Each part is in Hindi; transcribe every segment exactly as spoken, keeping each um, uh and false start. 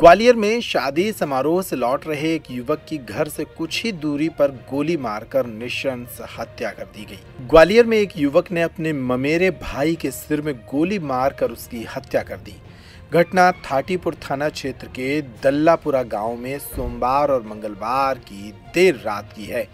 ग्वालियर में शादी समारोह से लौट रहे एक युवक की घर से कुछ ही दूरी पर गोली मारकर नृशंस हत्या कर दी गई। ग्वालियर में एक युवक ने अपने ममेरे भाई के सिर में गोली मारकर उसकी हत्या कर दी। घटना थाटीपुर थाना क्षेत्र के दल्लापुरा गांव में सोमवार और मंगलवार की देर रात की है।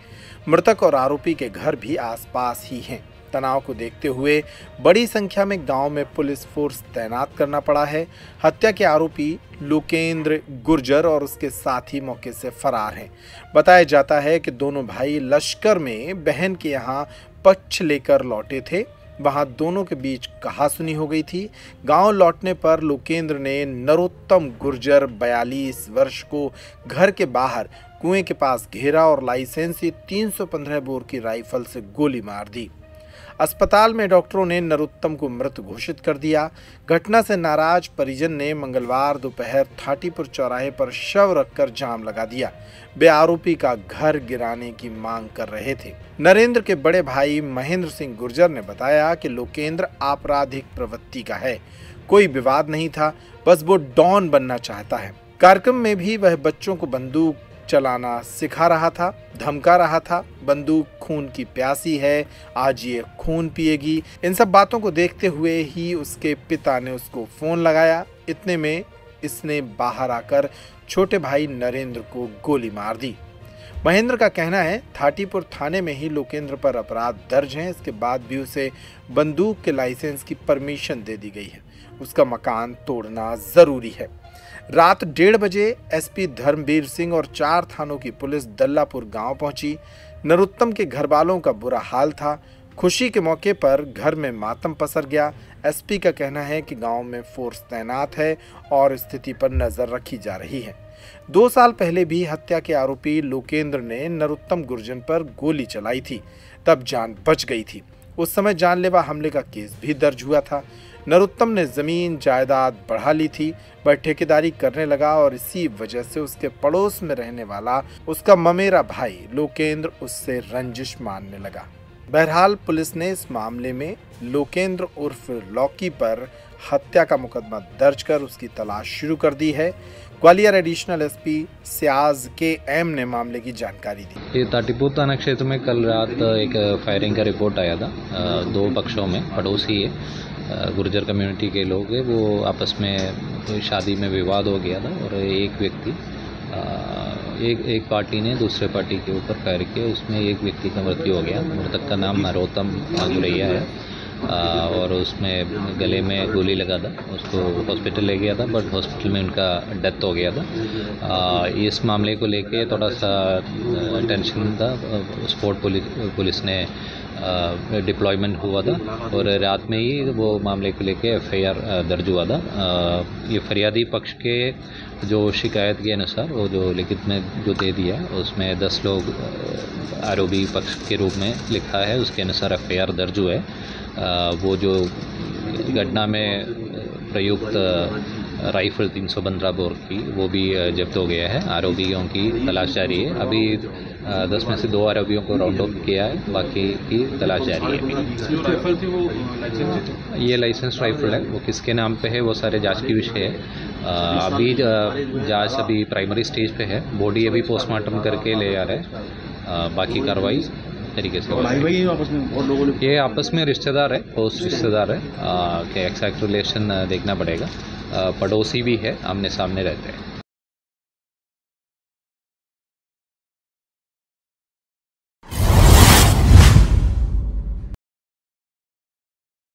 मृतक और आरोपी के घर भी आसपास ही हैं। तनाव को देखते हुए बड़ी संख्या में गांव में पुलिस फोर्स तैनात करना पड़ा है। हत्या के आरोपी लोकेंद्र गुर्जर और उसके साथी मौके से फरार हैं। बताया जाता है कि दोनों भाई लश्कर में बहन के यहां पक्ष लेकर लौटे थे। वहां दोनों के बीच कहासुनी हो गई थी। गांव लौटने पर लोकेंद्र ने नरोत्तम गुर्जर बयालीस वर्ष को घर के बाहर कुएं के पास घेरा और लाइसेंसी तीन सौ पंद्रह बोर की राइफल से गोली मार दी। अस्पताल में डॉक्टरों ने नरोत्तम को मृत घोषित कर दिया। घटना से नाराज परिजन ने मंगलवार दोपहर थाटीपुर चौराहे पर शव रखकर जाम लगा दिया। वे आरोपी का घर गिराने की मांग कर रहे थे। नरेंद्र के बड़े भाई महेंद्र सिंह गुर्जर ने बताया कि लोकेंद्र आपराधिक प्रवृत्ति का है, कोई विवाद नहीं था, बस वो डॉन बनना चाहता है। कार्यक्रम में भी वह बच्चों को बंदूक चलाना सिखा रहा था, धमका रहा था, बंदूक खून की प्यासी है, आज ये खून पिएगी। इन सब बातों को देखते हुए ही उसके पिता ने उसको फोन लगाया। इतने में इसने बाहर आकर छोटे भाई नरेंद्र को गोली मार दी। महेंद्र का कहना है थाटीपुर थाने में ही लोकेंद्र पर अपराध दर्ज हैं। इसके बाद भी उसे बंदूक के लाइसेंस की परमिशन दे दी गई है। उसका मकान तोड़ना जरूरी है। रात डेढ़ बजे एसपी धर्मवीर सिंह और चार थानों की पुलिस दल्लापुर गांव पहुंची। नरोत्तम के घर वालों का बुरा हाल था। खुशी के मौके पर घर में मातम पसर गया। एसपी का कहना है कि गांव में फोर्स तैनात है और स्थिति पर नजर रखी जा रही है। दो साल पहले भी हत्या के आरोपी लोकेंद्र ने नरोत्तम गुर्जर पर गोली चलाई थी, तब जान बच गई थी। उस समय जानलेवा हमले का केस भी दर्ज हुआ था। नरोत्तम ने ज़मीन जायदाद बढ़ा ली थी, वह ठेकेदारी करने लगा और इसी वजह से उसके पड़ोस में रहने वाला उसका ममेरा भाई लोकेंद्र उससे रंजिश मानने लगा। बहरहाल पुलिस ने इस मामले में लोकेंद्र उर्फ लौकी पर हत्या का मुकदमा दर्ज कर उसकी तलाश शुरू कर दी है। ग्वालियर एडिशनल एसपी सियाज के एम ने मामले की जानकारी दी। ये थाटीपुर थाना क्षेत्र में कल रात एक फायरिंग का रिपोर्ट आया था। दो पक्षों में पड़ोसी है, गुर्जर कम्युनिटी के लोग हैं, वो आपस में शादी में विवाद हो गया था और एक व्यक्ति एक एक पार्टी ने दूसरे पार्टी के ऊपर फायर किया। उसमें एक व्यक्ति का मृत्यु हो गया। मृतक का नाम नरोत्तम गुर्जर है और उसमें गले में गोली लगा था। उसको हॉस्पिटल ले गया था, बट हॉस्पिटल में उनका डेथ हो गया था। इस मामले को लेके थोड़ा सा टेंशन था। स्पोर्ट पुलिस पुलिस ने डिप्लॉयमेंट हुआ था और रात में ही वो मामले को लेके एफ आई आर दर्ज हुआ था। ये फरियादी पक्ष के जो शिकायत के अनुसार वो जो लिखित में जो दे दिया उसमें दस लोग आरोपी पक्ष के रूप में लिखा है, उसके अनुसार एफ आई आर दर्ज हुआ है। वो जो घटना में प्रयुक्त राइफल तीन सौ पंद्रह बोर की वो भी जब्त हो गया है। आरोपियों की तलाश जारी है। अभी दस में से दो आरोपियों को राउंड अप किया है, बाकी की तलाश जारी है। ये लाइसेंस राइफल है, वो किसके नाम पे है वो सारे जांच की विषय है। अभी जांच अभी प्राइमरी स्टेज पे है। बॉडी अभी पोस्टमार्टम करके ले जा रहे हैं। बाकी कार्रवाई तरीके से ये आपस में रिश्तेदार है, पोस्ट रिश्तेदार है, एक्सैक्ट रिलेशन देखना पड़ेगा। पड़ोसी भी है, आमने सामने रहते हैं।